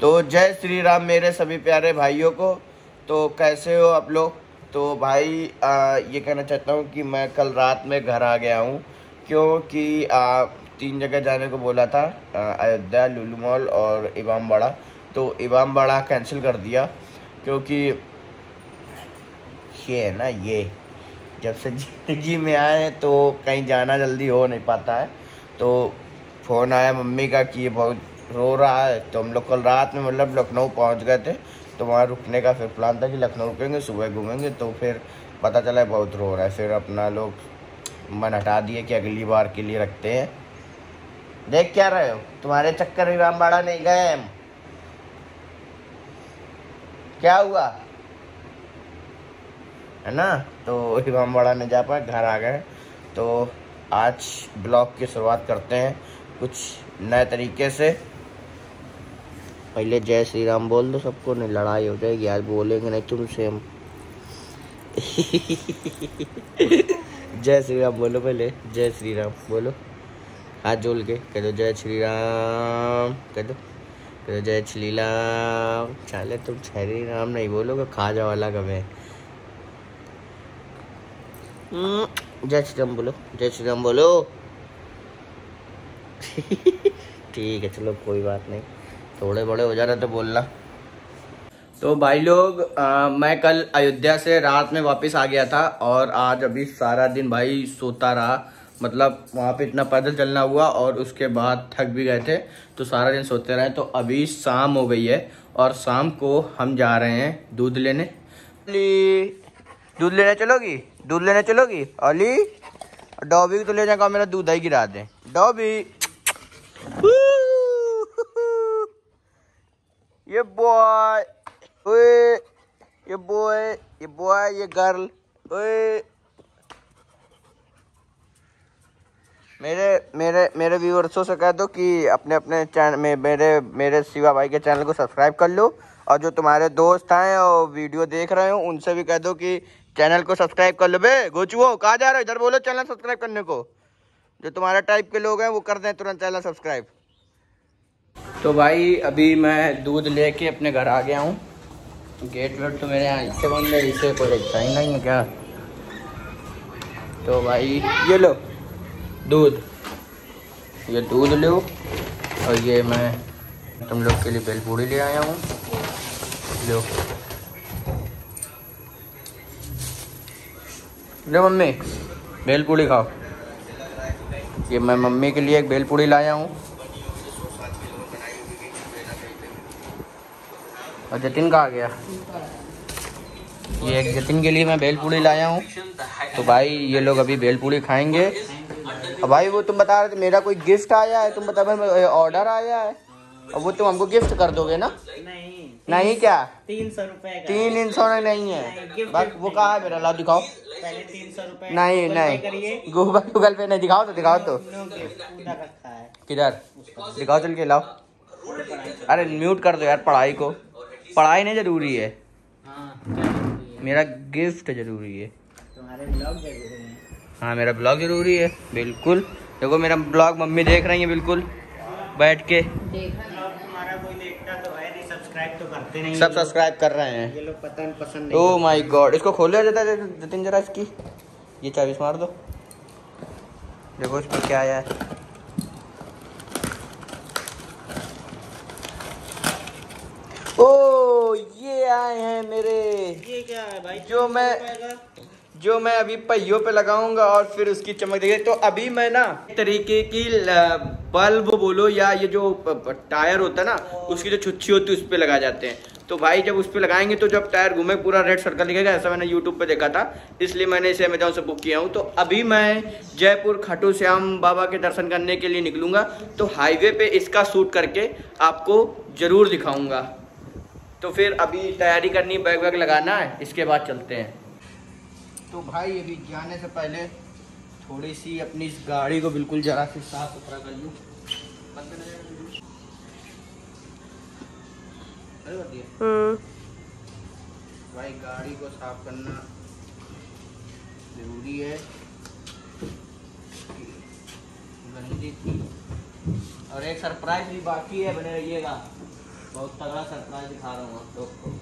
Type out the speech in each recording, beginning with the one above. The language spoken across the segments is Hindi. तो जय श्री राम मेरे सभी प्यारे भाइयों को। तो कैसे हो आप लोग? तो भाई ये कहना चाहता हूँ कि मैं कल रात में घर आ गया हूँ, क्योंकि 3 जगह जाने को बोला था, अयोध्या, लुलु मॉल और इमाम बाड़ा। तो इमाम बाड़ा कैंसिल कर दिया, क्योंकि ये है ना, ये जब से ज़िंदगी में आए तो कहीं जाना जल्दी हो नहीं पाता है। तो फ़ोन आया मम्मी का कि ये बहुत रो रहा है। तो हम लोग कल रात में मतलब लखनऊ पहुंच गए थे। तो वहाँ रुकने का फिर प्लान था कि लखनऊ रुकेंगे, सुबह घूमेंगे। तो फिर पता चला है बहुत रो रहा है, फिर अपना लोग मन हटा दिए कि अगली बार के लिए रखते हैं। देख क्या रहे हो, तुम्हारे चक्कर इमाम बाड़ा नहीं गए हम। क्या हुआ है ना, तो इमाम बाड़ा नहीं जा पाए, घर आ गए। तो आज ब्लॉग की शुरुआत करते हैं कुछ नए तरीके से। पहले जय श्री राम बोल दो सबको, नहीं लड़ाई हो जाएगी। आज बोलेंगे नहीं तुमसे हम। जय श्री राम बोलो, पहले जय श्री राम बोलो, हाथ जोड़ के कह दो जय श्री राम, कह दो जय श्री राम। चले तुम श्री राम नहीं बोलोगे, खा जाओ अलग हमें। जय श्री राम बोलो, जय श्री राम बोलो। ठीक है चलो कोई बात नहीं, थोड़े बड़े हो जा रहे तो बोलना। तो भाई लोग मैं कल अयोध्या से रात में वापस आ गया था, और आज अभी सारा दिन भाई सोता रहा। मतलब वहाँ पे इतना पैदल चलना हुआ और उसके बाद थक भी गए थे, तो सारा दिन सोते रहे। तो अभी शाम हो गई है और शाम को हम जा रहे हैं दूध लेने। दूध लेने चलोगी? दूध लेने चलोगी? अली डॉबी तो ले जाएगा, मेरा दूध ही गिरा दे डॉबी। ये बॉय ओए, ये बॉय, ये बॉय, ये गर्ल ओए। मेरे व्यूअर्सों से कह दो कि अपने अपने चैनल में मेरे शिवा भाई के चैनल को सब्सक्राइब कर लो। और जो तुम्हारे दोस्त हैं और वीडियो देख रहे हो उनसे भी कह दो कि चैनल को सब्सक्राइब कर लो। बे गोचुओ कहाँ जा रहे हो, इधर बोलो चैनल सब्सक्राइब करने को। जो तुम्हारे टाइप के लोग हैं वो कर दें तुरंत चैनल सब्सक्राइब। तो भाई अभी मैं दूध लेके अपने घर आ गया हूँ। गेट वेट तो मेरे यहाँ इससे बंद है, इसे कोई रखता ही नहीं है क्या। तो भाई ये लो दूध, ये दूध लो। और ये मैं तुम लोग के लिए बेलपूड़ी ले आया हूँ, लो लो मम्मी बेलपूड़ी खाओ। ये मैं मम्मी के लिए एक बेलपूड़ी लाया हूँ। और जतिन का आ गया, ये जतिन के लिए मैं बेलपूड़ी लाया हूँ। तो भाई ये लोग अभी बेलपूड़ी खाएंगे। अब भाई वो तुम बता रहे थे मेरा कोई गिफ्ट आया है, तुम बता रहे ऑर्डर आया है, अब वो तुम हमको गिफ्ट कर दोगे ना? नहीं क्या 300 रुपए? 300 नहीं है बस। वो कहा है मेरा, लाओ दिखाओ। 300 रुपए? नहीं गूगल पे नहीं, दिखाओ तो, दिखाओ तो किधर, दिखाओ चल के लाओ। अरे म्यूट कर दो यार, पढ़ाई को पढ़ाई नहीं जरूरी है। हाँ, मेरा गिफ्ट जरूरी है, तुम्हारे ब्लॉग जरूरी है। हाँ मेरा ब्लॉग जरूरी है बिल्कुल। देखो मेरा ब्लॉग मम्मी देख रही है बिल्कुल बैठ के। सब सब्सक्राइब कर रहे हैं ये लोग, पता नहीं पसंद नहीं। ओह माय गॉड, इसको खोले जाता है जतिन जरा, इसकी ये चाबी मार दो। देखो इस पर क्या आया है, ये आए हैं मेरे। ये क्या है भाई? जो मैं अभी पहियों पे लगाऊंगा और फिर उसकी चमक देगी। तो अभी मैं ना तरीके की बल्ब बोलो या ये जो टायर होता है ना उसकी जो छुच्छी होती है उस पे लगा जाते हैं। तो भाई जब उस पे लगाएंगे तो जब टायर घूमे पूरा रेड सर्कल दिखेगा, ऐसा मैंने यूट्यूब पे देखा था, इसलिए मैंने इसे अमेजोन से बुक किया हूँ। तो अभी मैं जयपुर खाटू श्याम बाबा के दर्शन करने के लिए निकलूंगा, तो हाईवे पे इसका शूट करके आपको जरूर दिखाऊंगा। तो फिर अभी तैयारी करनी, बैग वैग लगाना है, इसके बाद चलते हैं। तो भाई अभी जाने से पहले थोड़ी सी अपनी इस गाड़ी को बिल्कुल जरा सी साफ सुथरा कर लूँ। भाई गाड़ी को साफ करना जरूरी है, गंदी थी। और एक सरप्राइज भी बाकी है, बने रहिएगा। बहुत तगड़ा सरप्राइज दिखा रहा हूँ आप लोग को।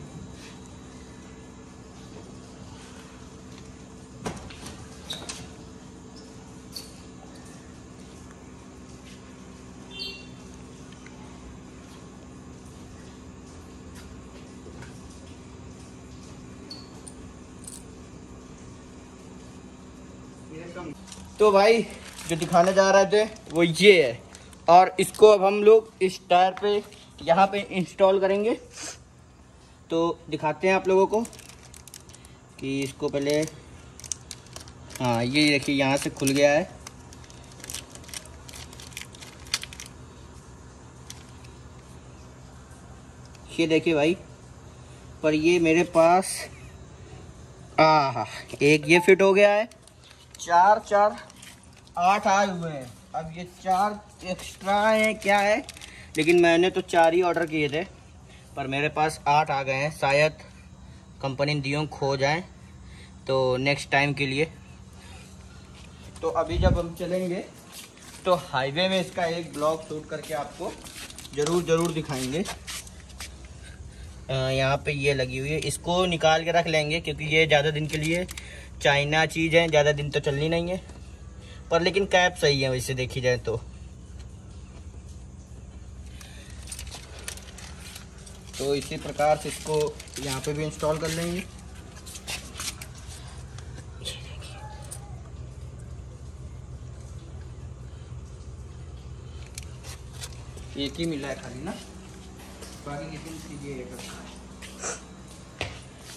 तो भाई जो दिखाने जा रहे थे वो ये है, और इसको अब हम लोग इस टायर पे यहाँ पे इंस्टॉल करेंगे। तो दिखाते हैं आप लोगों को कि इसको पहले, हाँ ये देखिए यहाँ से खुल गया है। ये देखिए भाई, पर ये मेरे पास एक ये फिट हो गया है, चार चार 8 आए हुए हैं। अब ये 4 एक्स्ट्रा हैं क्या है, लेकिन मैंने तो 4 ही ऑर्डर किए थे, पर मेरे पास 8 आ गए हैं। शायद कंपनी दियों खो जाए तो नेक्स्ट टाइम के लिए। तो अभी जब हम चलेंगे तो हाईवे में इसका एक ब्लॉग शूट करके आपको ज़रूर दिखाएंगे। यहाँ पे ये लगी हुई है, इसको निकाल के रख लेंगे क्योंकि ये ज़्यादा दिन के लिए चाइना चीज़ है, ज़्यादा दिन तो चलनी नहीं है। पर लेकिन कैप सही है वैसे देखी जाए तो इसी प्रकार से इसको यहाँ पे भी इंस्टॉल कर लेंगे। एक ही मिला है खाली ना, बाकी कितनी।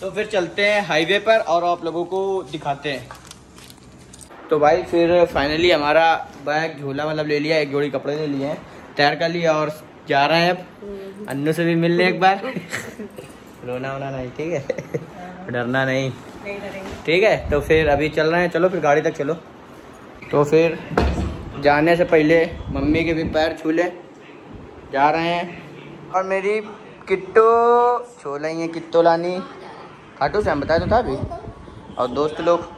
तो फिर चलते हैं हाईवे पर और आप लोगों को दिखाते हैं। तो भाई फिर फाइनली हमारा बैग झोला मतलब ले लिया, एक जोड़ी कपड़े ले लिए हैं, तैयार कर लिया और जा रहे हैं अब अन्नू से भी मिलने एक बार। रोना वोना नहीं, ठीक है, डरना नहीं, ठीक है। तो फिर अभी चल रहे हैं, चलो फिर गाड़ी तक चलो। तो फिर जाने से पहले मम्मी के भी पैर छू ले, जा रहे हैं। और मेरी किट्टो छो रही है, किट्टो लानी खाटू श्याम बताया तो था अभी। और दोस्त लोग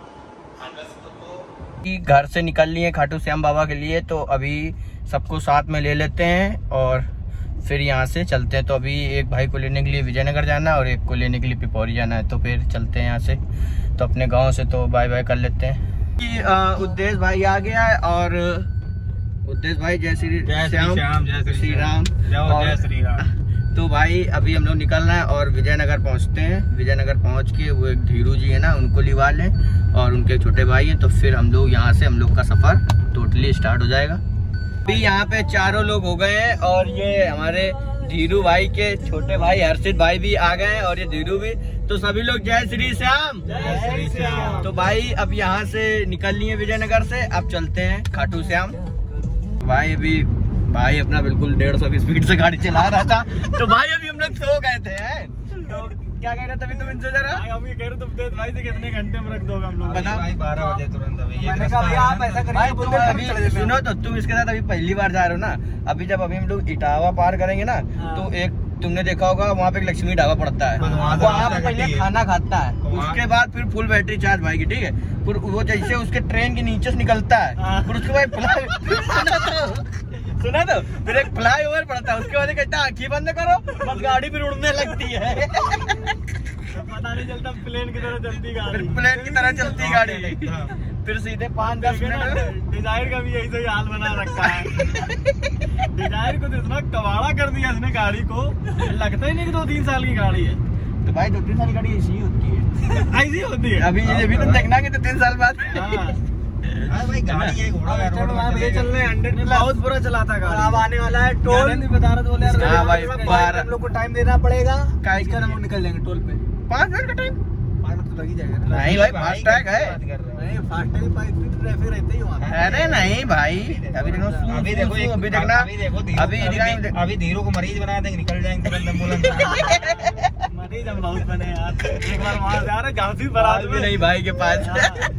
घर से निकल लिए खाटू श्याम बाबा के लिए, तो अभी सबको साथ में ले लेते हैं और फिर यहाँ से चलते हैं। तो अभी एक भाई को लेने के लिए विजयनगर जाना और एक को लेने के लिए पिपौरी जाना है। तो फिर चलते हैं यहाँ से तो अपने गांव से, तो बाय बाय कर लेते हैं। उद्देश्य भाई आ गया है, और उद्देश्य भाई जय श्री श्याम, जय श्री राम, जय श्री राम। तो भाई अभी हम लोग निकलना है और विजयनगर पहुंचते हैं। विजयनगर पहुंच के वो एक धीरू जी है ना, उनको लिवा लें, और उनके छोटे भाई हैं। तो फिर हम लोग यहाँ से हम लोग का सफ़र टोटली स्टार्ट हो जाएगा। अभी यहाँ पे चारों लोग हो गए हैं, और ये हमारे धीरू भाई के छोटे भाई हर्षित भाई भी आ गए हैं, और ये धीरू भी। तो सभी लोग जय श्री श्याम, जय श्री श्याम। तो भाई अब यहाँ से निकल लिए विजयनगर से, अब चलते हैं खाटू श्याम। भाई अभी भाई अपना बिल्कुल 150 की स्पीड से गाड़ी चला रहा था। तो भाई अभी हम लोग सो गए थे हैं। तो क्या कह रहे तभी तुम इनसे जरा हम ये कह रहे तुम तेज भाई से कितने घंटे में रख दोगे हम लोग बना भाई 12 बजे तुरंत। अभी मैंने कहा भाई आप ऐसा करिए, सुनो तो तुम इसके साथ अभी पहली बार जा रहे हो ना। अभी जब अभी हम लोग इटावा पार करेंगे ना, तो एक तुमने देखा होगा वहाँ पे एक लक्ष्मी ढाबा पड़ता है, वहाँ पे पहले खाना खाता है, उसके बाद फिर फुल बैटरी चार्ज भाई की, ठीक है। फिर वो जैसे उसके ट्रेन के नीचे से निकलता है, फिर उसके बाद सुना तो फिर एक फ्लाई ओवर पड़ता है, उसके बाद कहता है आँखें बंद करो, बस गाड़ी फिर उड़ने लगती है। पता नहीं चलता, प्लेन की तरह चलती गाड़ी, प्लेन की तरह चलती गाड़ी, फिर सीधे 5-10 मिनट। डिजायर का भी यही सही हाल बना रखा है। डिजायर को इतना कबाड़ा कर दिया इसने गाड़ी को, लगता ही नहीं कि 2-3 साल की गाड़ी है। तो भाई 2-3 साल की गाड़ी ऐसी होती है, ऐसी होती है। अभी तो देखना कि 2-3 साल बाद भाई गाड़ी है, घोड़ा ये चल रहे 100 में बहुत बुरा चला था गाड़ी। अब आने वाला है टोल, नहीं बता रहे बोले यार भाई हम लोग को टाइम देना पड़ेगा, काहे का हम निकल जाएंगे टोल पे 5 मिनट का टाइम। 5 मिनट तो लग ही जाएगा। नहीं भाई फास्टैग है, नहीं फास्टैग भाई इतनी ट्रैफिक रहती है वहां। अरे नहीं भाई अभी देखो, अभी देखना, अभी धीरू को मरीज बना देंगे, निकल जाएंगे तुरंत एम्बुलेंस। मरीज हम बहुत बने यार, एक बार वहां जा रहे झांसी बारात में, नहीं भाई के पास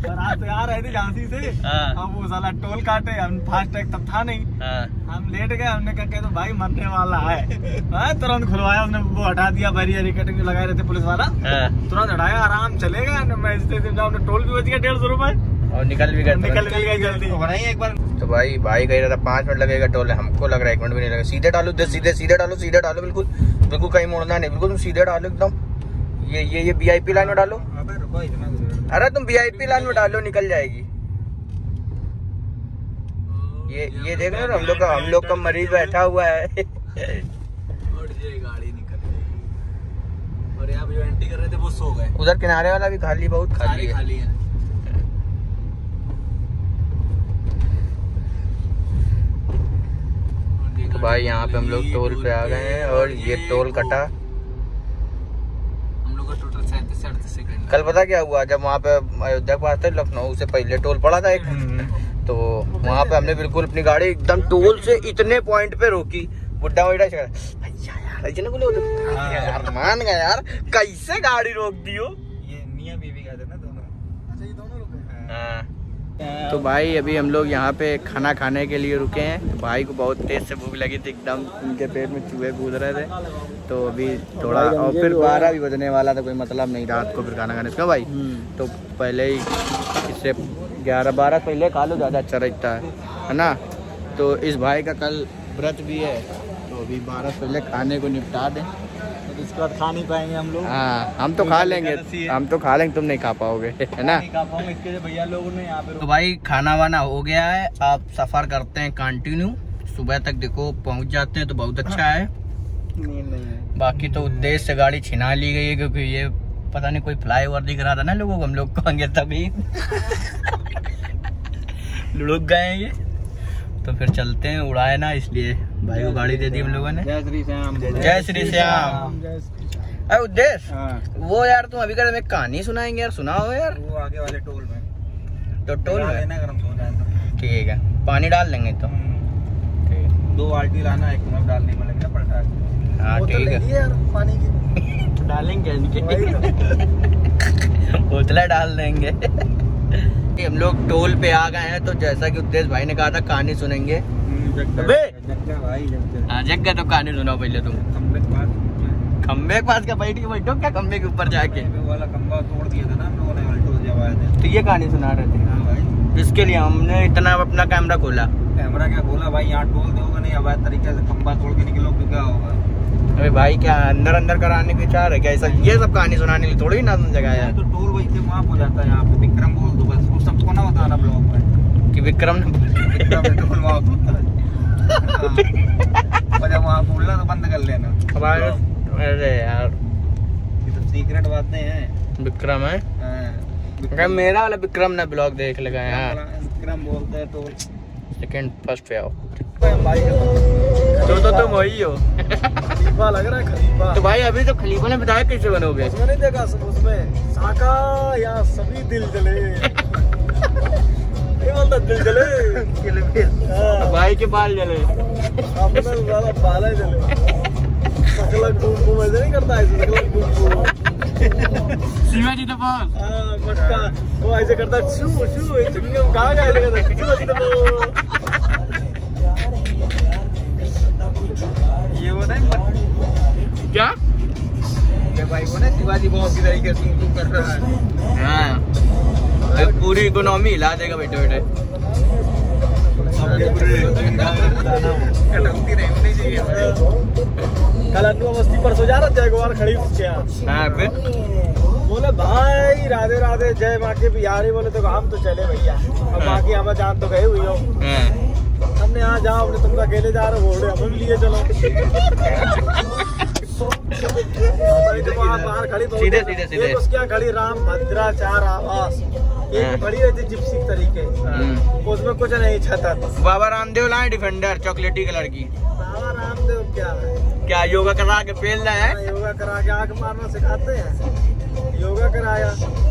तो यार है झांसी से। अब वो साला टोल काटे, हम फास्टैग तब था नहीं, हम लेट गए। हमने कहा तो भाई मरने वाला है, तुरंत खुलवाया उसने, वो हटा दिया बैरियर कटिंग लगाए रहते पुलिस वाला, तुरंत हटाया, आराम चलेगा। मैं इससे हमने टोल भी बच गया 150 रुपए। और निकल गए जल्दी एक बार। तो भाई कह रहा था 5 मिनट लगेगा टोल, हमको लग रहा है 1 मिनट भी नहीं लगेगा। सीधे डालो, सीधे डालो, बिल्कुल कहीं मोड़ना नहीं, बिल्कुल तुम सीधे डालो एकदम। ये VIP लाइन में डालो। अरे तुम VIP लाइन में डालो, निकल जाएगी। ये देख रहे हो हम लोग का मरीज बैठा हुआ है और ये गाड़ी निकल गई। और यहाँ जो एंट्री कर रहे थे वो सो गए। उधर किनारे वाला भी खाली, बहुत खाली है। तो भाई यहाँ पे हम लोग टोल पे आ गए हैं और ये टोल कटा। हम लोग का टोटल 37 सेकंड। कल पता क्या हुआ, जब वहाँ पे अयोध्या पास थे, लखनऊ से पहले टोल पड़ा था एक, तो वहाँ पे हमने बिल्कुल अपनी गाड़ी एकदम टोल से इतने पॉइंट पे रोकी। बुड्ढा यार मान गया यार, कैसे गाड़ी रोक दियो। ये मियां बीवी का था ना दोनों। अच्छा ये दोनों रुके हैं। तो भाई अभी हम लोग यहाँ पे खाना खाने के लिए रुके हैं। भाई को बहुत तेज से भूख लगी थी, एकदम उनके पेट में चूहे कूद रहे थे। तो अभी थोड़ा, और फिर 12 भी बजने वाला था, कोई मतलब नहीं रात को फिर खाना खाने का। भाई तो पहले ही इससे 11-12 पहले खा लो, ज़्यादा अच्छा रहता है ना। तो इस भाई का कल व्रत भी है, तो अभी 12 पहले खाने को निपटा दें, तो इसके बाद खा नहीं पाएंगे हम लोग। हाँ हम तो खा लेंगे, तुम नहीं खा पाओगे, है ना। इसके भैया लोगों ने यहाँ पे। तो भाई खाना वाना हो गया है, आप सफ़र करते हैं कंटिन्यू, सुबह तक देखो पहुँच जाते हैं तो बहुत अच्छा है। बाकी तो उद्देश्य से गाड़ी छिना ली गई है, क्योंकि ये पता नहीं कोई फ्लाईओवर दिख रहा था ना लोगों को, हम लोग कहेंगे तभी लुढ़क गए ये। तो फिर चलते हैं, उड़ाए ना, इसलिए भाई को गाड़ी दे दी हम लोगों ने। जय श्री श्याम। अरे उद्देश्य वो यार, तुम अभी कर कहानी सुनाएंगे यार, सुनाओ यार। वो आगे वाले टोल में, तो टोल में ठीक है पानी डाल देंगे, तो 2 बाल्टी लाना, एक में डालने में लगना पड़ता है। हाँ ठीक है, पानी की डालेंगे बोतला डाल देंगे। हम लोग टोल पे आ गए हैं, तो जैसा कि उद्देश्य भाई ने कहा था कहानी सुनेंगे। जग्गा तो कहानी सुनाओ पहले तुम। खम्बे के पास क्या बैठो क्या, खम्बे के ऊपर जाके वाला खम्बा तोड़ दिया था ना हम लोगों ने अल्टो से जब आए थे, तो ये कहानी सुना रहे थे। हाँ भाई, इसके लिए हमने इतना अपना कैमरा क्या खोला भाई। यहाँ टोल दोगे नहीं, अवैध तरीके से खम्बा तोड़ के निकलो तो क्या होगा। अरे भाई क्या अंदर कराने के विचार है क्या, ये सब कहानी सुनाने के लिए थोड़ी ना जगह है। तो टोल वही से माफ हो जाता है यहाँ पे, विक्रम बोल दो बस, वो सबको ना बताना ब्लॉग पर कि विक्रम ने टोल माफ होता है, वहाँ बोलना तो बंद कर लेना। अरे यार ये तो सीक्रेट बातें हैं। विक्रम है मेरा वाला, विक्रम ने ब्लॉग देख लगा यार, विक्रम बोलते है टोल 2nd फर्स्ट पे आओ। तो तुम वही हो, खलीफा लग रहा है, खलीफा। तो भाई अभी तो खलीफा ने बताया कैसे बनोगे, मैंने देखा उसमें साका या सभी दिल जले दिल जले भाई के बाल जले, बाल जले मजे नहीं करता शिवाजी तो वो ऐसे करता ये वो नहीं क्या भाई, वो ना शिवाजी बॉस की तरीके से तू कर रहा है। हाँ पूरी इकोनॉमी हिला देगा बेटे। कल अन्नू मस्ती पर सो जा रहा, जयगोवार खड़ी फिर बोले भाई राधे राधे जय माँ के बिहारी, बोले तो हम तो चले भैया, अब बाकी हम जान तो गए हुई हो, हमने यहाँ जाओ, हमने तुम अकेले जा रहे हो, हमें भी लिए चलो। सीधे उसके खड़ी राम भद्राचार आवास, एक बड़ी रहती जिप्सी तरीके, उसमें कुछ नहीं छाता। बाबा रामदेव लाए डिफेंडर चॉकलेटी कलर की। बाबा रामदेव क्या है, क्या योगा करा के पेल रहा है, योगा करा के आग मारना सिखाते हैं, योगा कराया,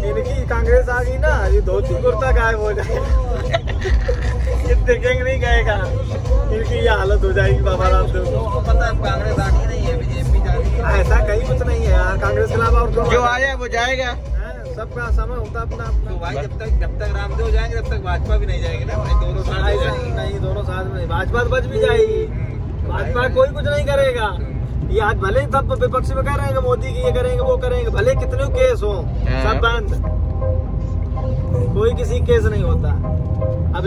इनकी कांग्रेस आ गई ना, ये धोती कुर्ता गायब हो जाए ये देखेंगे नहीं गएगा, इनकी ये हालत हो जाएगी बाबा रामदेव को। पता है कांग्रेस आनी नहीं है, बीजेपी जानी, ऐसा कहीं कुछ नहीं है यार, कांग्रेस के अलावा और जो आया वो जाएगा, सबका समय होता अपना अपना। तो भाई जब तक रामदेव जाएंगे तब तक भाजपा भी नहीं जाएगी ना भाई, दोनों साथ में जाएगी। नहीं दोनों साथ में, भाजपा बच भी जाएगी, भाजपा कोई कुछ नहीं करेगा। ये आज भले सब विपक्ष में कह रहे हैं मोदी की ये करेंगे वो करेंगे, भले कितने केस हो सब बंद, कोई किसी केस नहीं होता। अब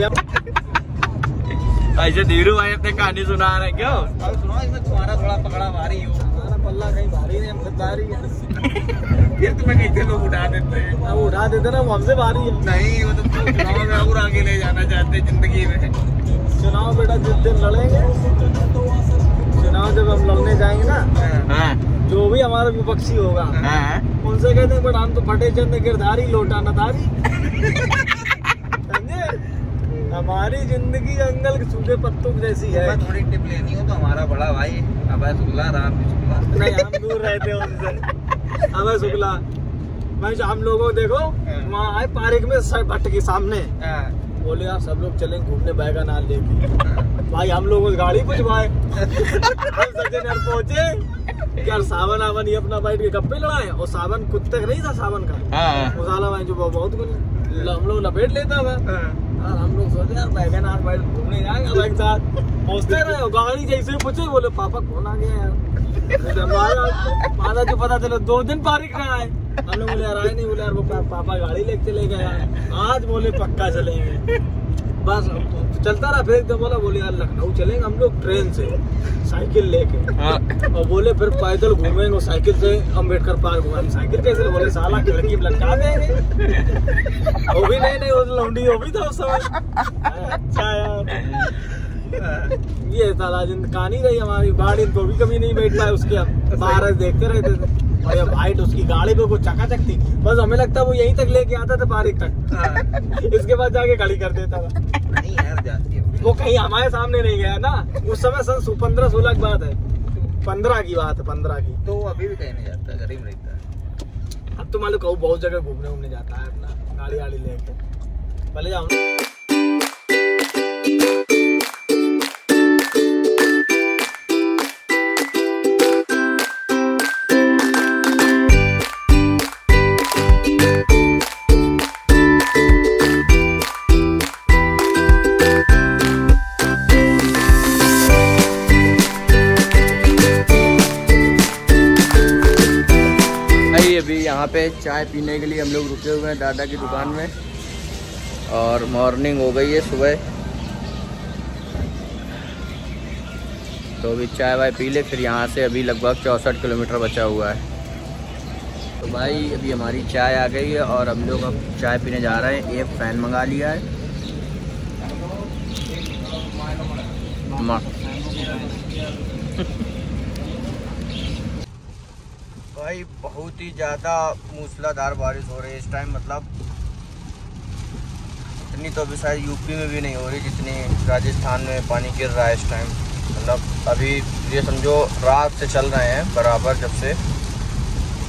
ऐसे धीरू भाई अपने कहानी सुना रहे हैं, क्यों सुना? इसमें तुम्हारा थोड़ा पकड़ा भारी हो, तुम्हारा पल्ला कहीं भारी है, हमसे भारी है। फिर तुम्हें कैसे लोग उठा देते हैं? अब उठा देते ना, वो हमसे भारी है। नहीं, वो तुम चुनाव में और आगे ले जाना चाहते हैं जिंदगी में। चुनाव बेटा जिस दिन लड़ेंगे, चुनाव जब हम लड़ने जाएंगे ना, जो भी हमारा विपक्षी होगा उनसे कहते हैं बट हम तो फटे चंद गिरधारी लोटा नदारी। समझे? हमारी जिंदगी जंगल के सूखे पत्तों जैसी है। मैं थोड़ी टिप लेनी हो तो हमारा बड़ा भाई अभय शुक्ला, राम शुक्ला, नहीं हम दूर रहते हैं उनसे। अभय शुक्ला भाई, हम लोगों देखो वहाँ आए पार्क में भट्ट के सामने, बोले आप सब लोग चलें घूमने बैगा नाल लेके। भाई हम लोग उस गाड़ी पुछवाए, हम सज्जन यार पहुँचे यार, सावन आवन ये अपना बैठ के गप्पे लड़ाए। और सावन कुत्ते का नहीं था, सावन का मसाला भाई जो बहुत हम लोग लपेट लेता है। हम लोग सोचे यार बैगन आर बैठ घूमने जाएंगे एक साथ, पहुँचते रहे गाड़ी जैसे पूछे, बोले पापा कौन आ गया यार? माना जो पता चलो 2 दिन पारिक रहा है। हम लोग बोले यार आए नहीं, बोले यार वो पापा गाड़ी लेके चले गए आज, बोले पक्का चलेंगे। बस चलता रहा, फिर एकदम बोला, बोले यार लखनऊ चलेंगे हम लोग ट्रेन से साइकिल लेके, और बोले फिर पैदल घूमेंगे साइकिल से अम्बेडकर पार्क घूमेंगे साइकिल कैसे? बोले साला खिड़की में लटका देंगे। वो भी नहीं, नहीं लौंडी वो भी था उस समय। अच्छा यार ये साला जिंद कहानी रही हमारी। बाढ़ तो भी कभी नहीं बैठ पाए उसके, अब बाहर देखते रहते थे। और ये भाई उसकी गाड़ी पे कुछ चकाचक थी, बस हमें लगता है वो यहीं तक लेके आता था पारिक तक, इसके बाद जाके गाड़ी कर देता था। नहीं यार जाती है वो कहीं हमारे सामने नहीं गया ना उस समय, सन 15-16 की बात है, 15 की बात है, 15 की। तो अभी भी कहीं नहीं जाता, घर ही में रहता है। अब तो मान लो कहूँ बहुत जगह घूमने घूमने जाता है अपना गाड़ी वाड़ी लेके, भले जाऊ। यहाँ पे चाय पीने के लिए हम लोग रुके हुए हैं दादा की दुकान में, और मॉर्निंग हो गई है सुबह, तो अभी चाय वाय पी ले। फिर यहाँ से अभी लगभग 64 किलोमीटर बचा हुआ है। तो भाई अभी हमारी चाय आ गई है और हम लोग अब चाय पीने जा रहे हैं। एक फ़ैन मंगा लिया है माँ। भाई बहुत ही ज़्यादा मूसलाधार बारिश हो रही है इस टाइम, मतलब इतनी तो अभी शायद यूपी में भी नहीं हो रही जितनी राजस्थान में पानी गिर रहा है इस टाइम। मतलब अभी ये समझो रात से चल रहे हैं बराबर, जब से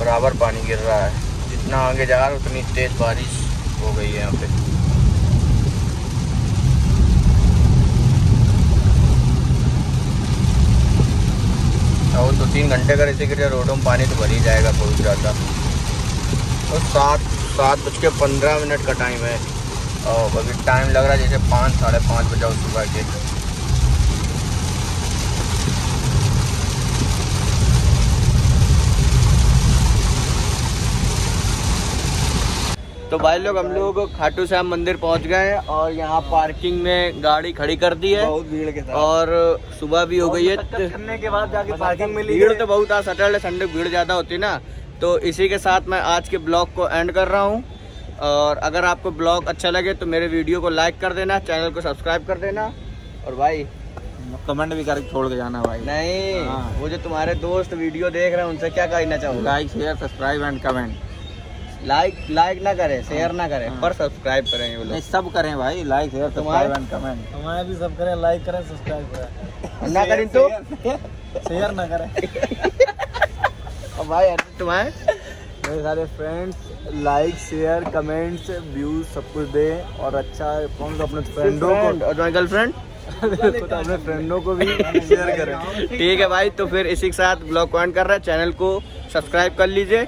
बराबर पानी गिर रहा है, जितना आगे जा रहा है उतनी तेज़ बारिश हो गई है यहाँ पे। और 2-3 घंटे अगर ऐसे गिरे रोडों में पानी तो भर ही जाएगा बहुत ज़्यादा। और 7:15 का टाइम है और अभी टाइम लग रहा है जैसे 5-5:30 बजा सुबह के। तो भाई लोग हम लोग खाटू श्याम मंदिर पहुंच गए हैं और यहाँ पार्किंग में गाड़ी खड़ी कर दी है बहुत भीड़ के साथ, और सुबह भी हो गई है करने के बाद जाके पार्किंग मिली। भीड़ तो बहुत आज सैटरडे संडे भीड़ ज़्यादा होती है ना, तो इसी के साथ मैं आज के ब्लॉग को एंड कर रहा हूँ। और अगर आपको ब्लॉग अच्छा लगे तो मेरे वीडियो को लाइक कर देना, चैनल को सब्सक्राइब कर देना, और भाई कमेंट भी करके छोड़ के जाना भाई। नहीं वो जो तुम्हारे दोस्त वीडियो देख रहे हैं उनसे क्या कहना चाहूँगा? Like share subscribe and comment. Like ना करें, शेयर ना करें, पर सब्सक्राइब करें वो लोग। सब करें भाई, like share subscribe and comment. हमारे भी सब करें, लाइक करें, सब्सक्राइब करें, ना करें तो शेयर ना करें। और भाई तुम्हारे मेरे सारे friends like share comments views सब कुछ दें, और अच्छा कौन सा अपने फ्रेंडों को और गर्लफ्रेंड अपने फ्रेंडों को भी शेयर करें। ठीक है भाई, तो फिर इसी के साथ ब्लॉग को एंड कर रहे हैं। चैनल को सब्सक्राइब कर लीजिए।